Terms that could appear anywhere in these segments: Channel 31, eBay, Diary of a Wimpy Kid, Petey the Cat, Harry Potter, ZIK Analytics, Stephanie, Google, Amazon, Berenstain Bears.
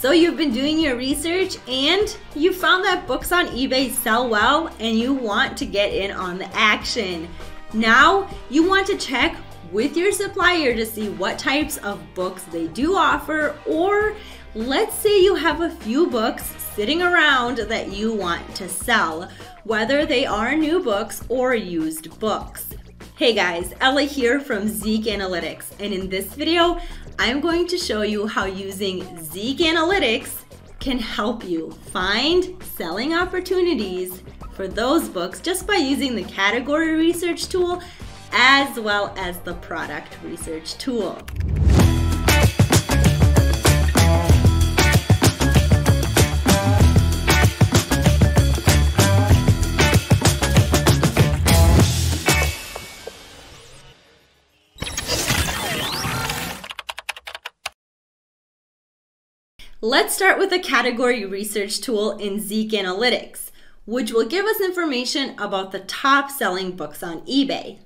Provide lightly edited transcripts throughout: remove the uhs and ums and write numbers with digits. So you've been doing your research and you found that books on eBay sell well and you want to get in on the action. Now you want to check with your supplier to see what types of books they do offer, or let's say you have a few books sitting around that you want to sell, whether they are new books or used books. Hey guys, Ella here from ZIK Analytics, and in this video, I'm going to show you how using ZIK Analytics can help you find selling opportunities for those books just by using the category research tool as well as the product research tool. Let's start with the category research tool in ZIK Analytics, which will give us information about the top selling books on eBay.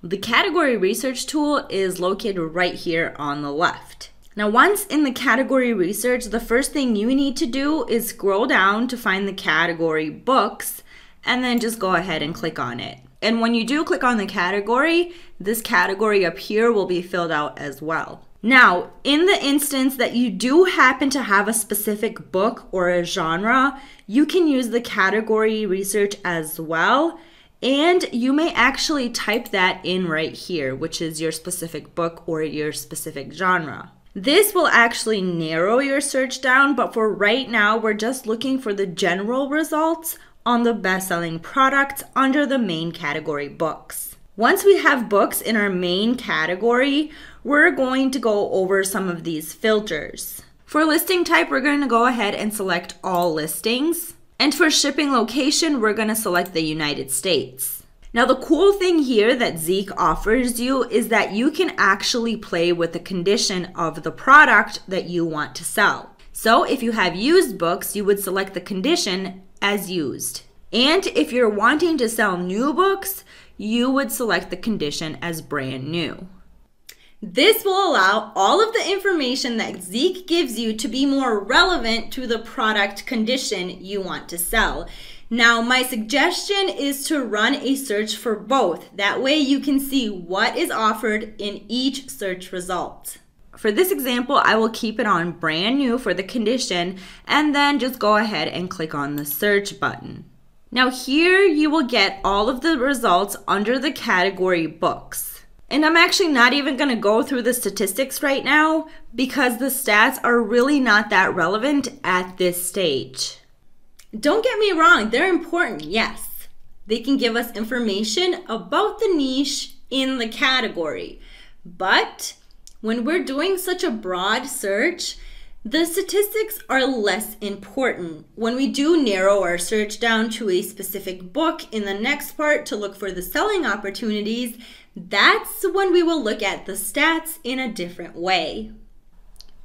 The category research tool is located right here on the left. Now, once in the category research, the first thing you need to do is scroll down to find the category books and then just go ahead and click on it. And when you do click on the category, this category up here will be filled out as well. Now, in the instance that you do happen to have a specific book or a genre, you can use the category research as well, and you may actually type that in right here, which is your specific book or your specific genre. This will actually narrow your search down, but for right now, we're just looking for the general results on the best-selling products under the main category books. Once we have books in our main category, we're going to go over some of these filters. For listing type, we're going to go ahead and select all listings. And for shipping location, we're going to select the United States. Now, the cool thing here that ZIK offers you is that you can actually play with the condition of the product that you want to sell. So if you have used books, you would select the condition as used. And if you're wanting to sell new books, you would select the condition as brand new. This will allow all of the information that ZIK gives you to be more relevant to the product condition you want to sell. Now, my suggestion is to run a search for both. That way you can see what is offered in each search result. For this example, I will keep it on brand new for the condition and then just go ahead and click on the search button. Now here you will get all of the results under the category books. And I'm actually not even going to go through the statistics right now because the stats are really not that relevant at this stage. Don't get me wrong, they're important, yes. They can give us information about the niche in the category. But when we're doing such a broad search, the statistics are less important. When we do narrow our search down to a specific book in the next part to look for the selling opportunities, that's when we will look at the stats in a different way.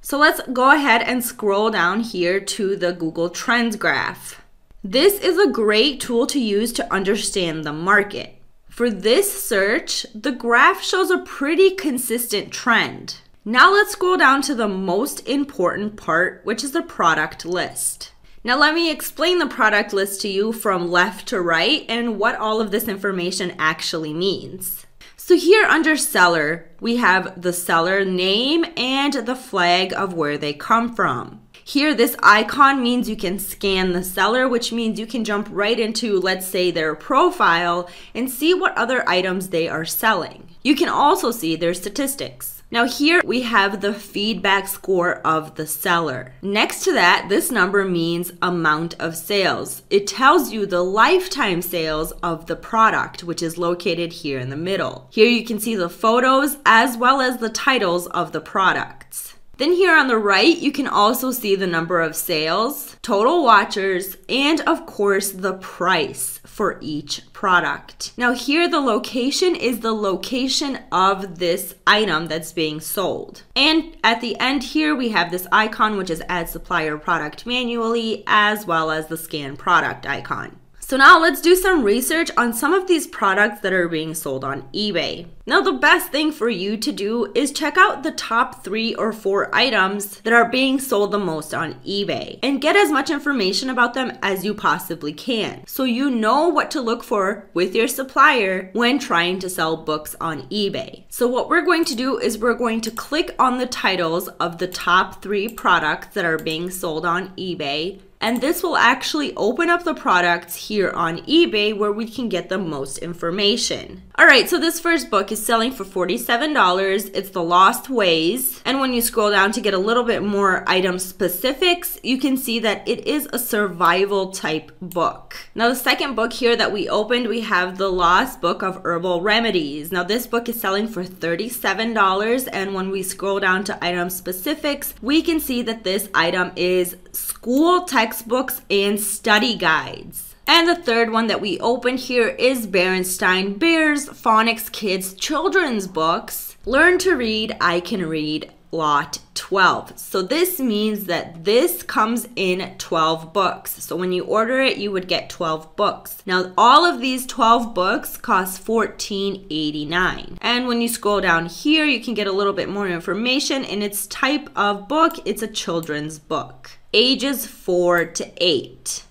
So let's go ahead and scroll down here to the Google Trends graph. This is a great tool to use to understand the market. For this search, the graph shows a pretty consistent trend. Now let's scroll down to the most important part, which is the product list. Now let me explain the product list to you from left to right and what all of this information actually means. So here under seller, we have the seller name and the flag of where they come from. Here, this icon means you can scan the seller, which means you can jump right into, let's say, their profile and see what other items they are selling. You can also see their statistics. Now here we have the feedback score of the seller. Next to that, this number means amount of sales. It tells you the lifetime sales of the product, which is located here in the middle. Here you can see the photos as well as the titles of the products. Then here on the right, you can also see the number of sales, total watchers, and of course the price for each product. Now here the location is the location of this item that's being sold. And at the end here we have this icon, which is add supplier product manually, as well as the scan product icon. So now let's do some research on some of these products that are being sold on eBay. Now the best thing for you to do is check out the top 3 or 4 items that are being sold the most on eBay and get as much information about them as you possibly can, so you know what to look for with your supplier when trying to sell books on eBay. So what we're going to do is we're going to click on the titles of the top 3 products that are being sold on eBay, and this will actually open up the products here on eBay where we can get the most information. Alright, so this first book is selling for $47. It's The Lost Ways. And when you scroll down to get a little bit more item specifics, you can see that it is a survival type book. Now the second book here that we opened, we have The Lost Book of Herbal Remedies. Now this book is selling for $37. And when we scroll down to item specifics, we can see that this item is school textbooks and study guides. And the third one that we opened here is Berenstain Bears, Phonics Kids Children's Books, Learn to Read, I Can Read, Lot 12. So this means that this comes in 12 books. So when you order it, you would get 12 books. Now all of these 12 books cost $14.89. And when you scroll down here, you can get a little bit more information. In its type of book, it's a children's book, ages 4 to 8.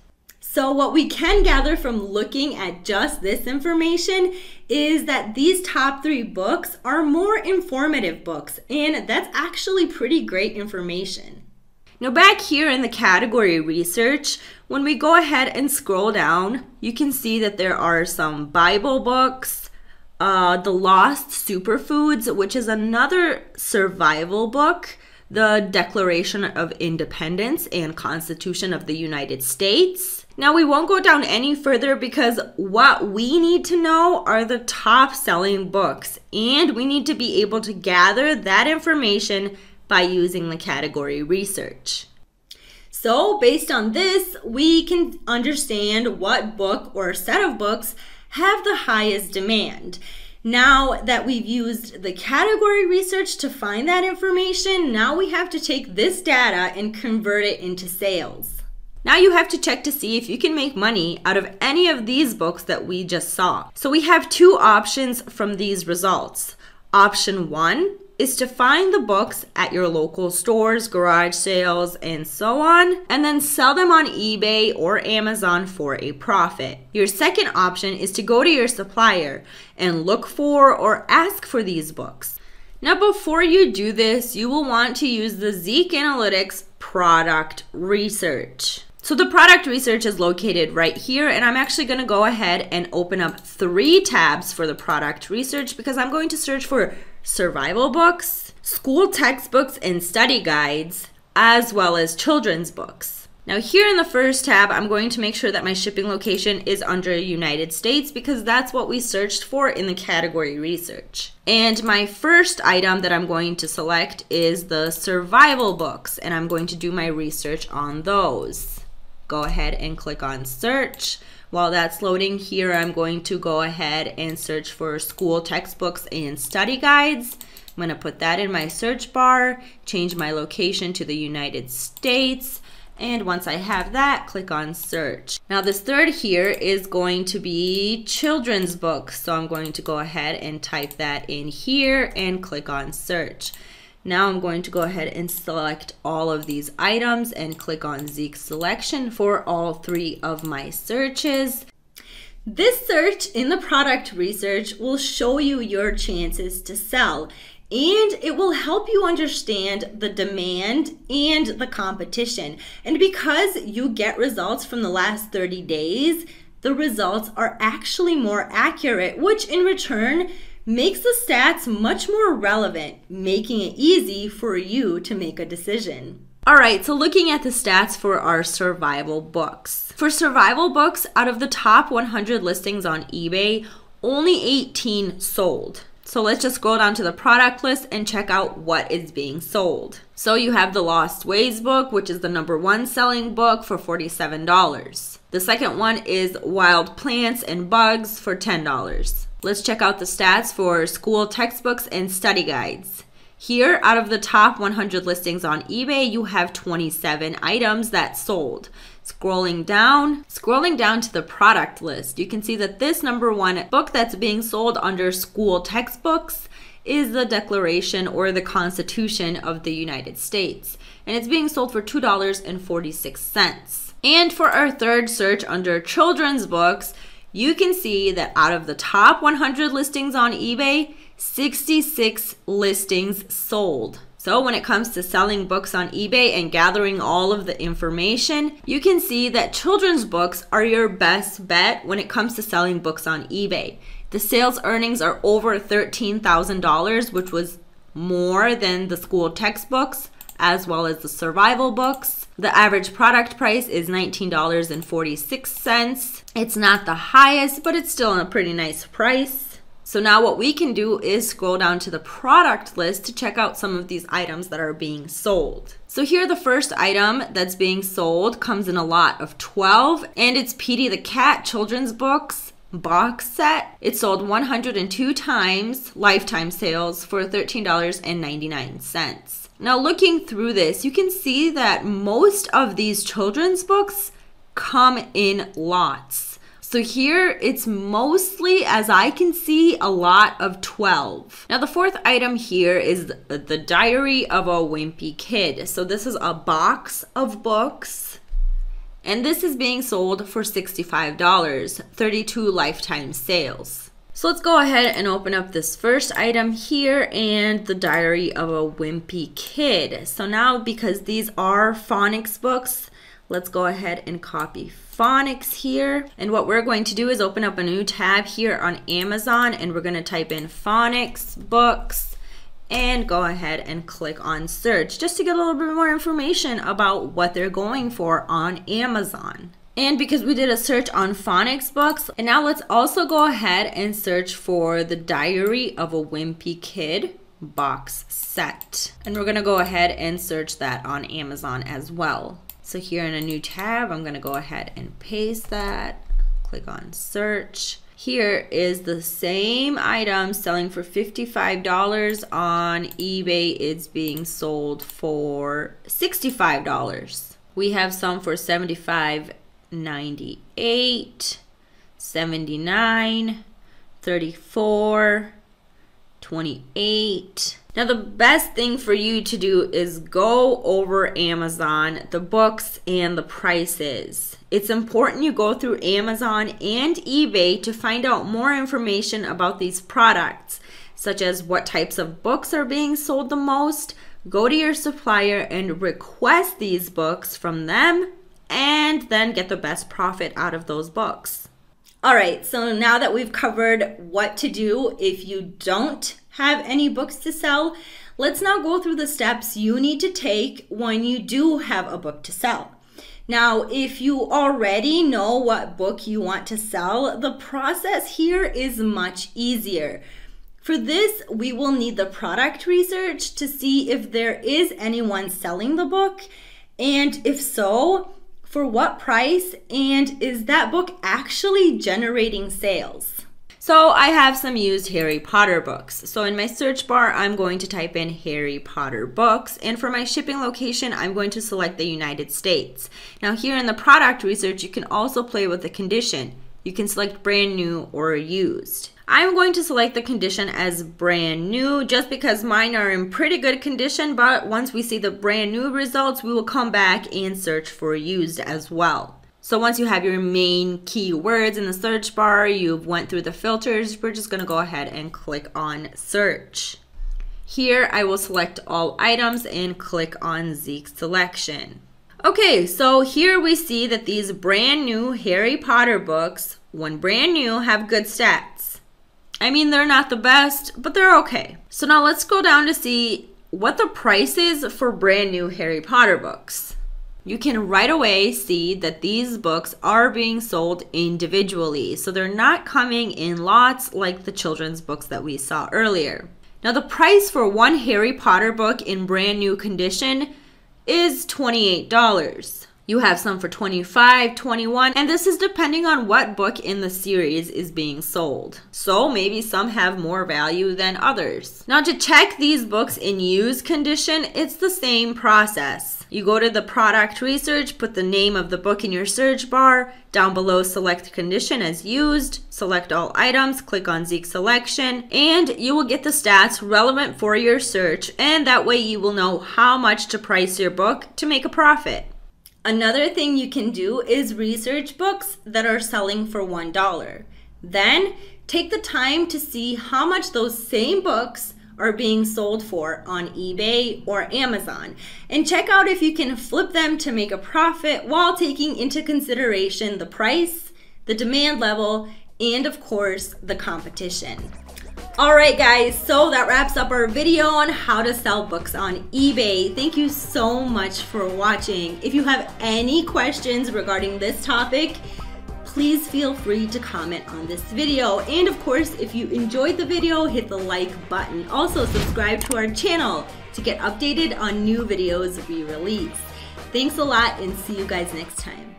So what we can gather from looking at just this information is that these top 3 books are more informative books, and that's actually pretty great information. Now back here in the category research, when we go ahead and scroll down, you can see that there are some Bible books, The Lost Superfoods, which is another survival book, the Declaration of Independence and Constitution of the United States. Now we won't go down any further because what we need to know are the top selling books, and we need to be able to gather that information by using the category research. So based on this, we can understand what book or set of books have the highest demand. Now that we've used the category research to find that information, now we have to take this data and convert it into sales. Now you have to check to see if you can make money out of any of these books that we just saw. So we have 2 options from these results. Option 1 is to find the books at your local stores, garage sales, and so on, and then sell them on eBay or Amazon for a profit. Your second option is to go to your supplier and look for or ask for these books. Now before you do this, you will want to use the ZIK Analytics product research. So the product research is located right here, and I'm actually going to go ahead and open up 3 tabs for the product research because I'm going to search for survival books, school textbooks and study guides, as well as children's books. Now here in the first tab, I'm going to make sure that my shipping location is under United States because that's what we searched for in the category research. And my first item that I'm going to select is the survival books, and I'm going to do my research on those. Go ahead and click on search. While that's loading here, I'm going to go ahead and search for school textbooks and study guides. I'm going to put that in my search bar, change my location to the United States, and once I have that, click on search. Now this third here is going to be children's books, so I'm going to go ahead and type that in here and click on search. Now I'm going to go ahead and select all of these items and click on ZIK selection for all 3 of my searches. This search in the product research will show you your chances to sell, and it will help you understand the demand and the competition. And because you get results from the last 30 days, the results are actually more accurate, which in return makes the stats much more relevant, making it easy for you to make a decision. All right, so looking at the stats for our survival books. For survival books, out of the top 100 listings on eBay, only 18 sold. So let's just scroll down to the product list and check out what is being sold. So you have the Lost Ways book, which is the number 1 selling book for $47. The second one is Wild Plants and Bugs for $10. Let's check out the stats for school textbooks and study guides. Here, out of the top 100 listings on eBay, you have 27 items that sold. Scrolling down to the product list, you can see that this #1 book that's being sold under school textbooks is the Declaration or the Constitution of the United States, and it's being sold for $2.46. And for our third search under children's books, you can see that out of the top 100 listings on eBay, 66 listings sold. So when it comes to selling books on eBay and gathering all of the information, you can see that children's books are your best bet when it comes to selling books on eBay. The sales earnings are over $13,000, which was more than the school textbooks as well as the survival books. The average product price is $19.46. It's not the highest, but it's still a pretty nice price. So now what we can do is scroll down to the product list to check out some of these items that are being sold. So here, the first item that's being sold comes in a lot of 12, and it's Petey the Cat children's books box set. It sold 102 times, lifetime sales for $13.99. Now looking through this, you can see that most of these children's books come in lots. So here it's mostly, as I can see, a lot of 12. Now the fourth item here is the Diary of a Wimpy Kid. So this is a box of books, and this is being sold for $65, 32 lifetime sales. So let's go ahead and open up this first item here, and the Diary of a Wimpy Kid. So now, because these are phonics books, let's go ahead and copy phonics here. And what we're going to do is open up a new tab here on Amazon, and we're going to type in phonics books and go ahead and click on search just to get a little bit more information about what they're going for on Amazon. And because we did a search on phonics books, and now let's also go ahead and search for the Diary of a Wimpy Kid box set. And we're gonna go ahead and search that on Amazon as well. So here in a new tab, I'm gonna go ahead and paste that, click on search. Here is the same item selling for $55 on eBay. It's being sold for $65. We have some for $75.98, $79, $34, $28. Now the best thing for you to do is go over Amazon, the books, and the prices. It's important you go through Amazon and eBay to find out more information about these products, such as what types of books are being sold the most. Go to your supplier and request these books from them, and then get the best profit out of those books. All right, so now that we've covered what to do if you don't have any books to sell, let's now go through the steps you need to take when you do have a book to sell. Now, if you already know what book you want to sell, the process here is much easier. For this, we will need the product research to see if there is anyone selling the book, and if so, for what price, and is that book actually generating sales? So I have some used Harry Potter books. So in my search bar, I'm going to type in Harry Potter books, and for my shipping location, I'm going to select the United States. Now here in the product research, you can also play with the condition. You can select brand new or used. I'm going to select the condition as brand new just because mine are in pretty good condition, but once we see the brand new results, we will come back and search for used as well. So once you have your main keywords in the search bar, you've went through the filters, we're just gonna go ahead and click on search. Here, I will select all items and click on ZIK selection. Okay, so here we see that these brand new Harry Potter books, when brand new, have good stats. I mean, they're not the best, but they're okay. So now let's go down to see what the price is for brand new Harry Potter books. You can right away see that these books are being sold individually, so they're not coming in lots like the children's books that we saw earlier. Now the price for one Harry Potter book in brand new condition is $28. You have some for $25, $21, and this is depending on what book in the series is being sold. So maybe some have more value than others. Now to check these books in used condition, it's the same process. You go to the product research, put the name of the book in your search bar, down below select condition as used, select all items, click on ZIK selection, and you will get the stats relevant for your search, and that way you will know how much to price your book to make a profit. Another thing you can do is research books that are selling for $1. Then take the time to see how much those same books are being sold for on eBay or Amazon, and check out if you can flip them to make a profit while taking into consideration the price, the demand level, and of course the competition. Alright guys, so that wraps up our video on how to sell books on eBay. Thank you so much for watching. If you have any questions regarding this topic, please feel free to comment on this video. And of course, if you enjoyed the video, hit the like button. Also, subscribe to our channel to get updated on new videos we release. Thanks a lot and see you guys next time.